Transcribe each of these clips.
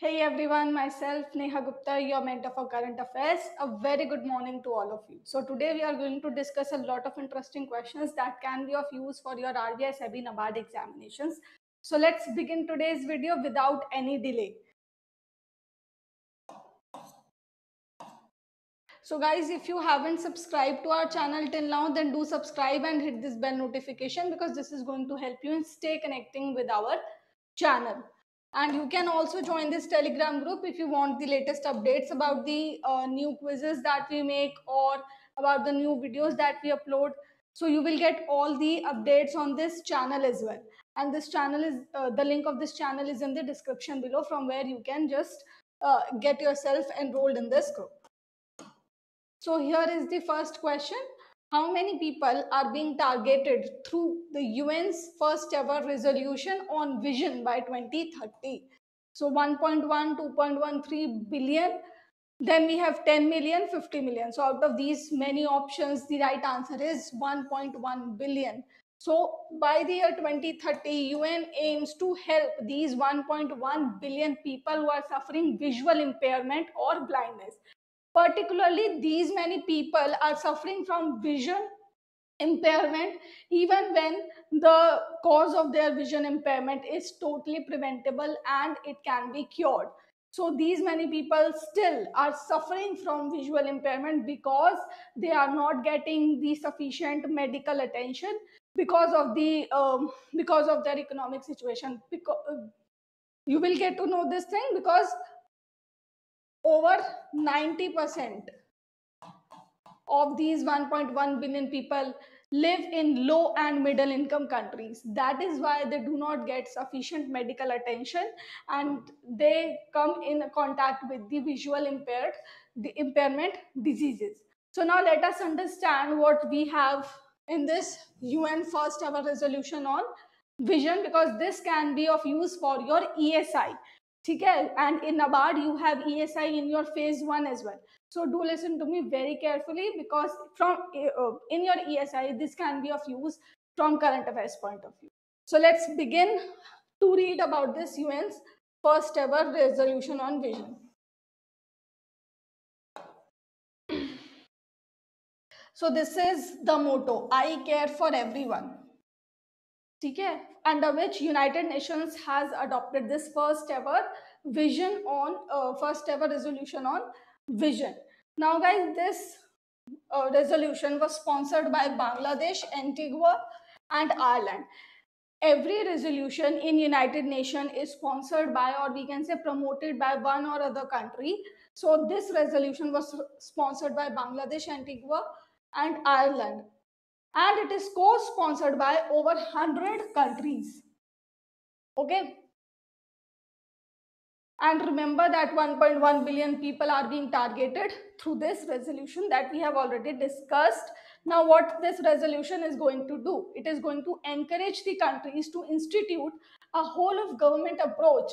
Hey everyone, myself Neha Gupta, your mentor for current affairs. A very good morning to all of you. So today we are going to discuss a lot of interesting questions that can be of use for your RBI, SEBI, NABARD examinations. So let's begin today's video without any delay. So guys, if you haven't subscribed to our channel till now, then do subscribe and hit this bell notification because this is going to help you in stay connecting with our channel. And you can also join this Telegram group if you want the latest updates about the new quizzes that we make or about the new videos that we upload. So you will get all the updates on this channel as well. And this channel is the link of this channel is in the description below, from where you can just get yourself enrolled in this group. So here is the first question. How many people are being targeted through the UN's first ever resolution on vision by 2030? So 1.1, 2.13 billion. Then we have 10 million, 50 million. So out of these many options, the right answer is 1.1 billion. So by the year 2030, UN aims to help these 1.1 billion people who are suffering visual impairment or blindness. Particularly, these many people are suffering from vision impairment, even when the cause of their vision impairment is totally preventable and it can be cured. So these many people still are suffering from visual impairment because they are not getting the sufficient medical attention because of their economic situation. You will get to know this thing because over 90% of these 1.1 billion people live in low and middle income countries. That is why they do not get sufficient medical attention and they come in contact with the visual impairment diseases. So now let us understand what we have in this UN first ever resolution on vision, because this can be of use for your ESI. And in NABARD, you have ESI in your phase 1 as well. So do listen to me very carefully, because in your ESI, this can be of use from current affairs point of view. So let's begin to read about this UN's first ever resolution on vision. So this is the motto, I care for everyone, under which United Nations has adopted this first ever vision on first ever resolution on vision. Now guys, this resolution was sponsored by Bangladesh, Antigua and Ireland. Every resolution in United Nations is sponsored by, or we can say promoted by, one or other country. So this resolution was sponsored by Bangladesh, Antigua and Ireland. And it is co-sponsored by over 100 countries. Okay. And remember that 1.1 billion people are being targeted through this resolution that we have already discussed. Now, what this resolution is going to do? It is going to encourage the countries to institute a whole-of-government approach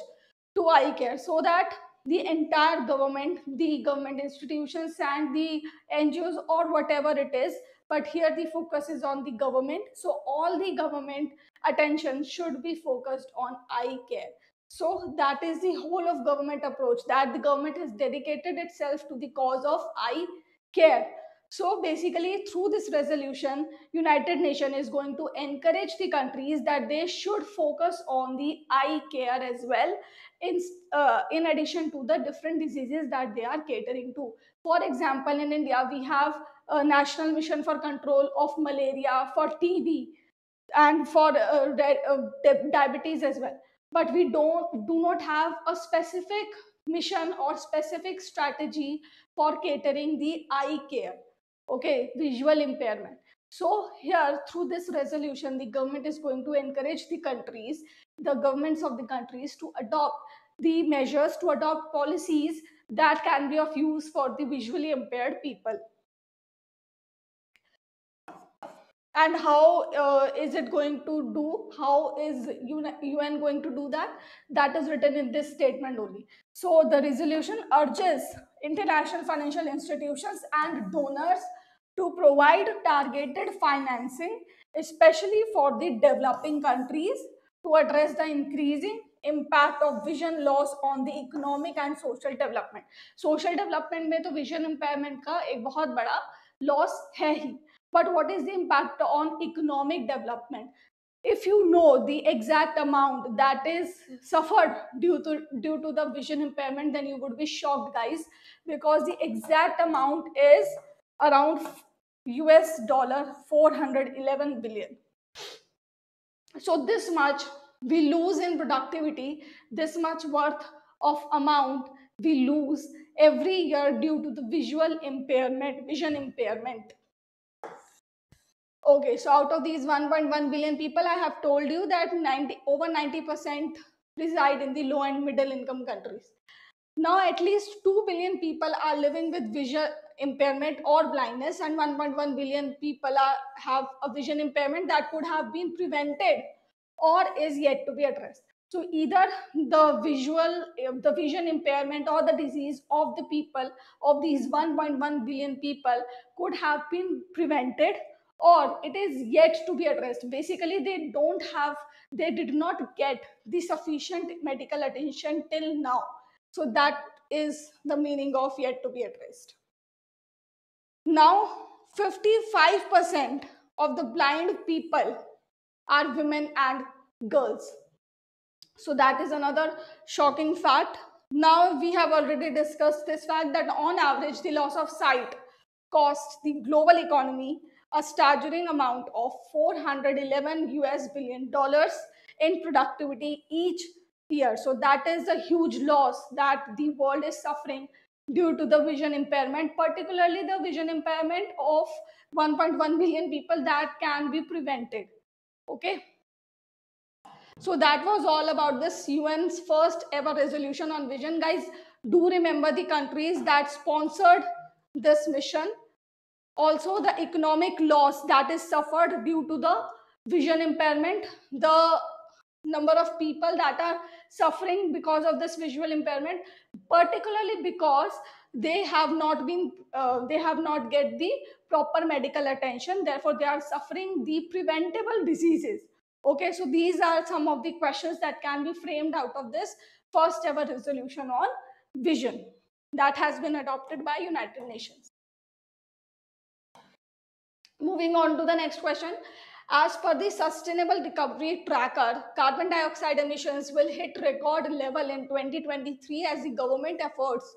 to eye care, so that the entire government, the government institutions and the NGOs or whatever it is, but here the focus is on the government. So all the government attention should be focused on eye care. So that is the whole of government approach that the government has dedicated itself to the cause of eye care. So basically through this resolution, United Nations is going to encourage the countries that they should focus on the eye care as well, in addition to the different diseases that they are catering to. For example, in India, we have a national mission for control of malaria, for TB and for diabetes as well. But we do not have a specific mission or specific strategy for catering the eye care, okay, visual impairment. So here through this resolution, the government is going to encourage the countries, the governments of the countries, to adopt the measures, to adopt policies that can be of use for the visually impaired people. And how is it going to do? How is UN going to do that? That is written in this statement only. So the resolution urges international financial institutions and donors to provide targeted financing, especially for the developing countries, to address the increasing impact of vision loss on the economic and social development. Social development में तो vision impairment का एक बहुत बड़ा loss है ही. But what is the impact on economic development? If you know the exact amount that is suffered due to the vision impairment, then you would be shocked, guys, because the exact amount is around $411 billion. So this much we lose in productivity, this much worth of amount we lose every year due to the visual impairment, vision impairment. Okay, so out of these 1.1 billion people, I have told you that over 90% reside in the low and middle income countries. Now at least 2 billion people are living with visual impairment or blindness, and 1.1 billion people have a vision impairment that could have been prevented or is yet to be addressed. So either the vision impairment or the disease of the people, of these 1.1 billion people, could have been prevented or it is yet to be addressed. Basically they did not get the sufficient medical attention till now. So that is the meaning of yet to be addressed. Now 55% of the blind people are women and girls, so that is another shocking fact. Now we have already discussed this fact that on average the loss of sight costs the global economy a staggering amount of $411 billion in productivity each year. So that is a huge loss that the world is suffering due to the vision impairment, particularly the vision impairment of 1.1 billion people that can be prevented. Okay, so that was all about this UN's first ever resolution on vision. Guys, do remember the countries that sponsored this mission, also the economic loss that is suffered due to the vision impairment, the number of people that are suffering because of this visual impairment, particularly because they have not get the proper medical attention, therefore they are suffering the preventable diseases. Okay, so these are some of the questions that can be framed out of this first ever resolution on vision that has been adopted by United Nations. Moving on to the next question. As per the Sustainable Recovery Tracker, carbon dioxide emissions will hit record level in 2023 as the government efforts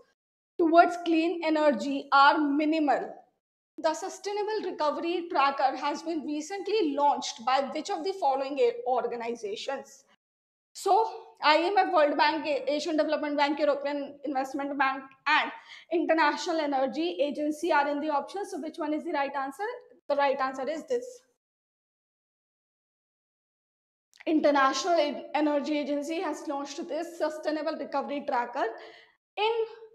towards clean energy are minimal. The Sustainable Recovery Tracker has been recently launched by which of the following organizations? So, IMF, World Bank, Asian Development Bank, European Investment Bank, and International Energy Agency are in the options. So, which one is the right answer? The right answer is this. International Energy Agency has launched this Sustainable Recovery Tracker in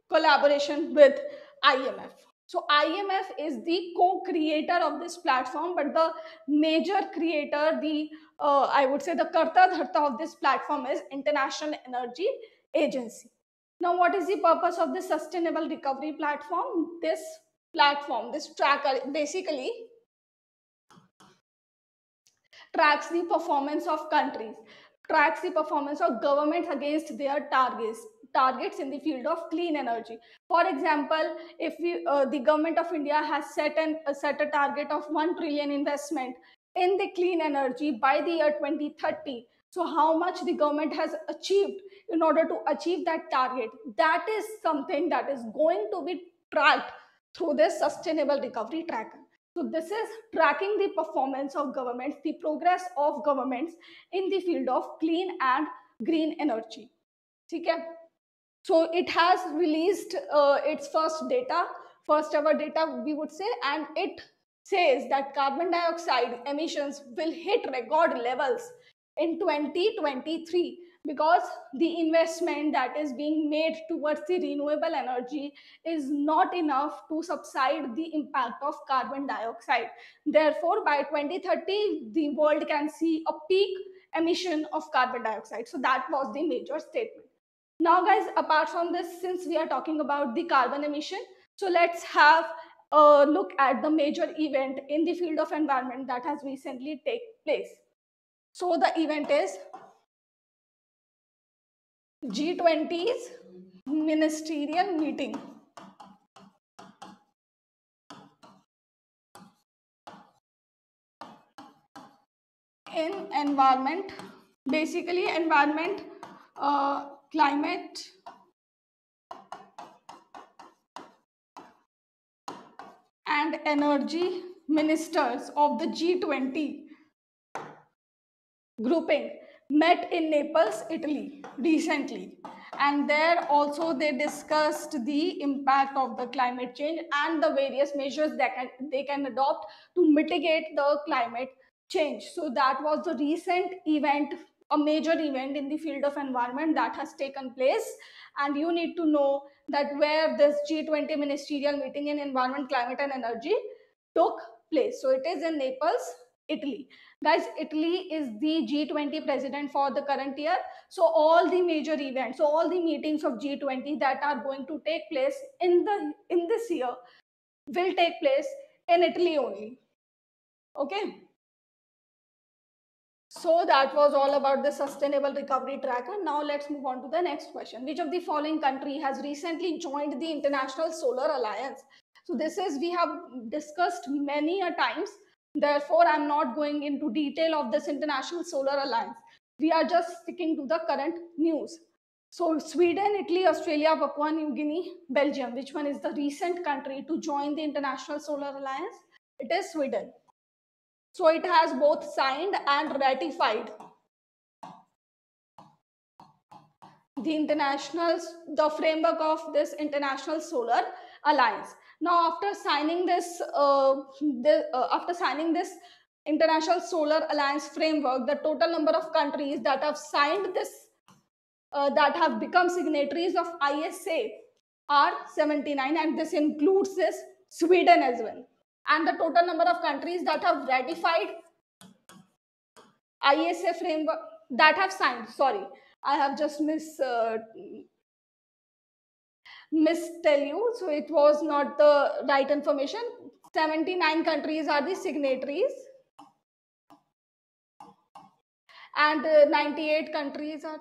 collaboration with IMF. So IMF is the co-creator of this platform, but the major creator, the karta dharta of this platform is International Energy Agency. Now what is the purpose of this Sustainable Recovery Platform? This platform, this tracker basically tracks the performance of countries, tracks the performance of governments against their targets in the field of clean energy. For example, if the government of India has set a target of 1 trillion investment in the clean energy by the year 2030, so how much the government has achieved in order to achieve that target, that is something that is going to be tracked through this Sustainable Recovery Tracker. So this is tracking the performance of governments, the progress of governments in the field of clean and green energy. Okay? So it has released its first ever data, we would say, and it says that carbon dioxide emissions will hit record levels in 2023 because the investment that is being made towards the renewable energy is not enough to subside the impact of carbon dioxide. Therefore, by 2030, the world can see a peak emission of carbon dioxide. So that was the major statement. Now, guys, apart from this, since we are talking about the carbon emission, so let's have a look at the major event in the field of environment that has recently taken place. So the event is G20's ministerial meeting. In environment, basically environment, climate, and energy ministers of the G20 grouping met in Naples, Italy recently, and there also they discussed the impact of the climate change and the various measures that they can adopt to mitigate the climate change. So that was the recent event, a major event in the field of environment that has taken place. And you need to know that where this G20 ministerial meeting in environment, climate and energy took place. So it is in Naples, Italy. Guys, Italy is the G20 president for the current year. So all the major events, so all the meetings of G20 that are going to take place in this year will take place in Italy only. Okay. So that was all about the sustainable recovery tracker. Now let's move on to the next question. Which of the following country has recently joined the International Solar Alliance? So this is, we have discussed many a times. Therefore, I'm not going into detail of this International Solar Alliance. We are just sticking to the current news. So Sweden, Italy, Australia, Papua New Guinea, Belgium. Which one is the recent country to join the International Solar Alliance? It is Sweden. So it has both signed and ratified the framework of this International Solar Alliance. Now, after signing this, International Solar Alliance framework, the total number of countries that have signed this, that have become signatories of ISA, are 79, and this includes this Sweden as well. And the total number of countries that have ratified ISA framework, that have signed, sorry, I have just mistell you, so it was not the right information. 79 countries are the signatories, and 98 countries are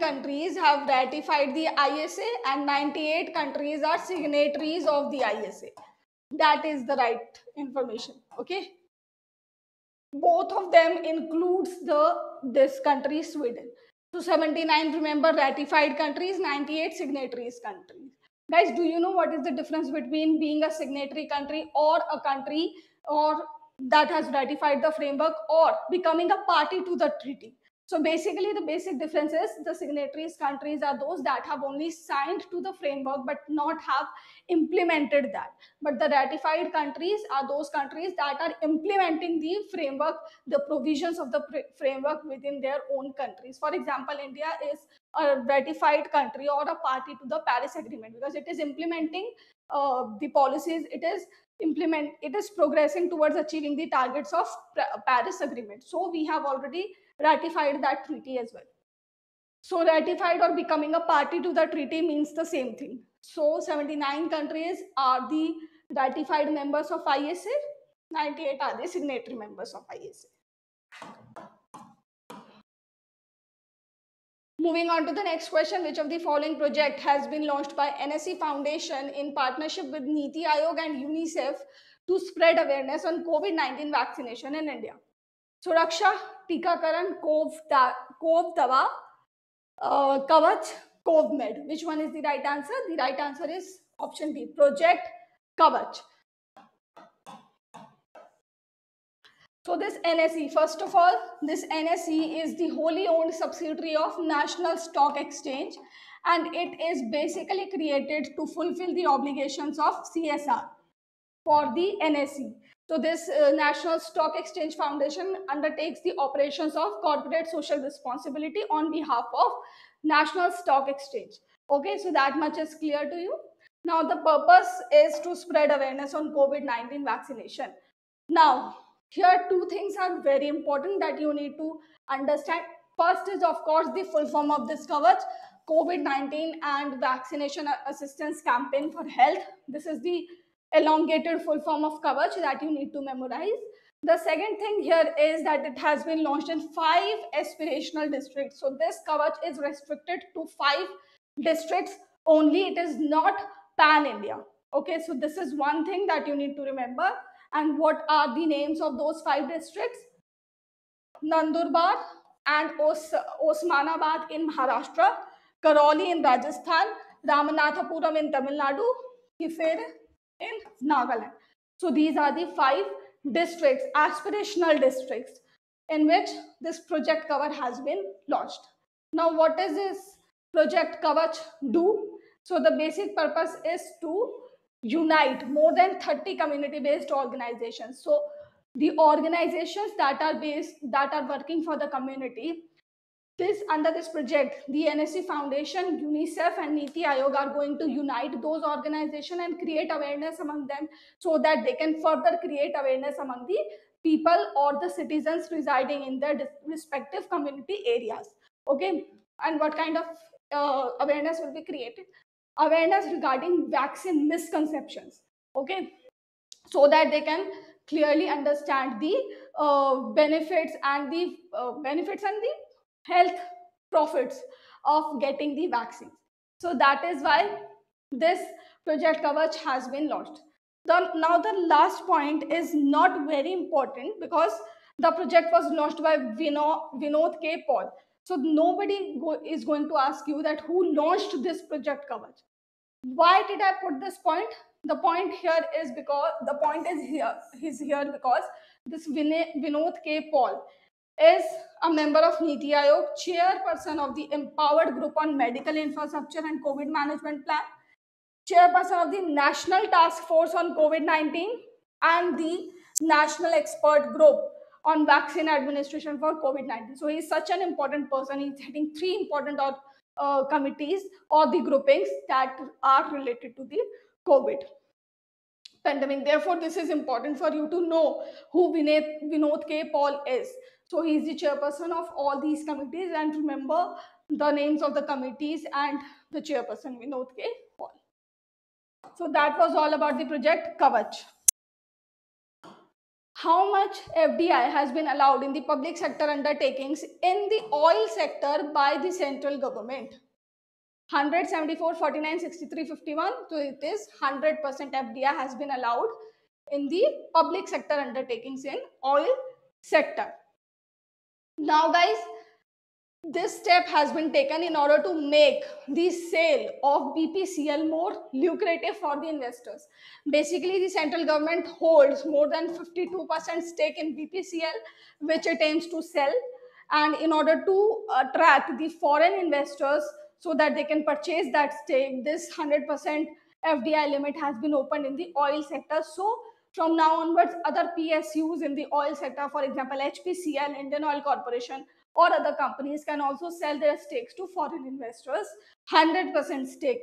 countries have ratified the ISA, and 98 countries are signatories of the ISA. That is the right information. Okay. Both of them includes this country Sweden. So 79, remember, ratified countries, 98 signatories countries. Guys, do you know what is the difference between being a signatory country or a country or that has ratified the framework or becoming a party to the treaty? So basically, the basic difference is the signatories countries are those that have only signed to the framework but not have implemented that. But the ratified countries are those countries that are implementing the framework, the provisions of the framework within their own countries. For example, India is a ratified country or a party to the Paris Agreement because it is implementing the policies, it is progressing towards achieving the targets of Paris Agreement. So we have already ratified that treaty as well. So ratified or becoming a party to the treaty means the same thing. So 79 countries are the ratified members of ISA, 98 are the signatory members of ISA. Moving on to the next question, which of the following project has been launched by NSE Foundation in partnership with Niti Aayog and UNICEF to spread awareness on COVID-19 vaccination in India? Suraksha, Tikakaran, Kov Dawa, Kavach, Kovmed. Which one is the right answer? The right answer is option B, Project Kavach. So this NSE, first of all, this NSE is the wholly owned subsidiary of National Stock Exchange, and it is basically created to fulfill the obligations of CSR for the NSE. So this National Stock Exchange Foundation undertakes the operations of corporate social responsibility on behalf of National Stock Exchange. Okay, so that much is clear to you. Now the purpose is to spread awareness on COVID-19 vaccination. Now here two things are very important that you need to understand. First is, of course, the full form of this Kavach. COVID-19 and vaccination assistance campaign for health. This is the elongated full form of Kavach that you need to memorize. The second thing here is that it has been launched in 5 aspirational districts. So this Kavach is restricted to 5 districts only. It is not pan-India. Okay, so this is one thing that you need to remember. And what are the names of those 5 districts? Nandurbar and Osmanabad in Maharashtra, Karoli in Rajasthan, Ramnathapuram in Tamil Nadu, Kifir in Nagaland. So these are the 5 districts, aspirational districts, in which this project Kavach has been launched. Now, what does this project Kavach do? So the basic purpose is to unite more than 30 community-based organizations. So the organizations that are working for the community, under this project, the NSE Foundation, UNICEF and Niti Aayog are going to unite those organizations and create awareness among them so that they can further create awareness among the people or the citizens residing in their respective community areas. Okay, and what kind of awareness will be created? Awareness regarding vaccine misconceptions, okay, so that they can clearly understand the benefits and the health profits of getting the vaccines. So that is why this project Kavach has been launched. Now the last point is not very important because the project was launched by Vinod K. Paul. So nobody is going to ask you that who launched this project Kavach. Why did I put this point? The point here is because because this Vinod K. Paul is a member of Niti Aayog, chairperson of the Empowered Group on Medical Infrastructure and COVID Management Plan, chairperson of the National Task Force on COVID-19 and the National Expert Group on Vaccine Administration for COVID-19. So he is such an important person. He's heading 3 important committees or the groupings that are related to the COVID pandemic. Therefore, this is important for you to know who Vinod K. Paul is. So he is the chairperson of all these committees, and remember the names of the committees and the chairperson, Vinod K. Paul. So that was all about the project Kavach. How much FDI has been allowed in the public sector undertakings in the oil sector by the central government? 174, 49, 63, 51. So it is 100% FDI has been allowed in the public sector undertakings in oil sector. Now guys, this step has been taken in order to make the sale of BPCL more lucrative for the investors. Basically, the central government holds more than 52% stake in BPCL, which it aims to sell, and in order to attract the foreign investors so that they can purchase that stake, this 100% FDI limit has been opened in the oil sector. So from now onwards, other PSUs in the oil sector, for example, HPCL, Indian Oil Corporation, or other companies can also sell their stakes to foreign investors. 100% stake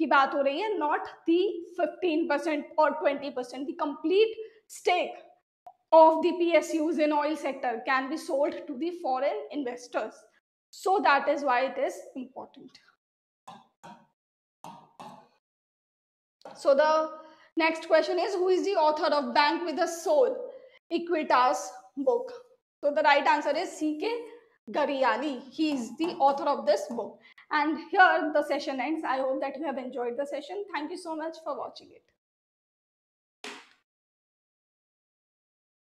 की बात हो रही है, not the 15% or 20%. The complete stake of the PSUs in oil sector can be sold to the foreign investors. So that is why it is important. So the next question is, who is the author of Bank with a Soul, Equitas book? So the right answer is C. K. Gariyali. He is the author of this book. And here the session ends. I hope that you have enjoyed the session. Thank you so much for watching it.